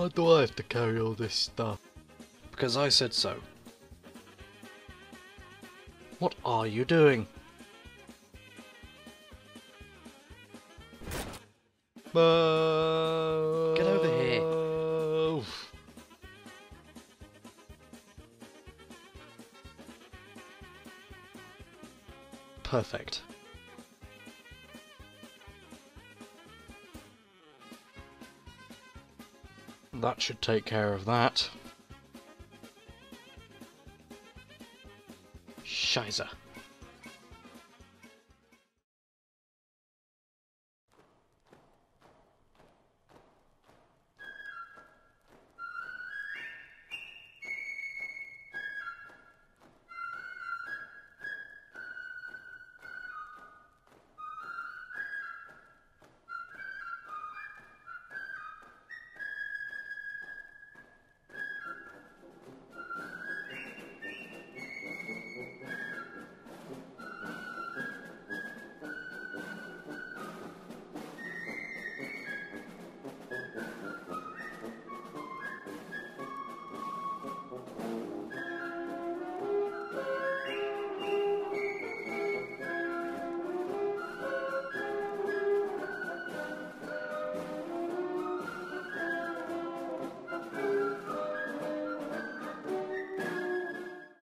Why do I have to carry all this stuff? Because I said so. What are you doing? Get over here. Oof. Perfect. That should take care of that. Scheiße.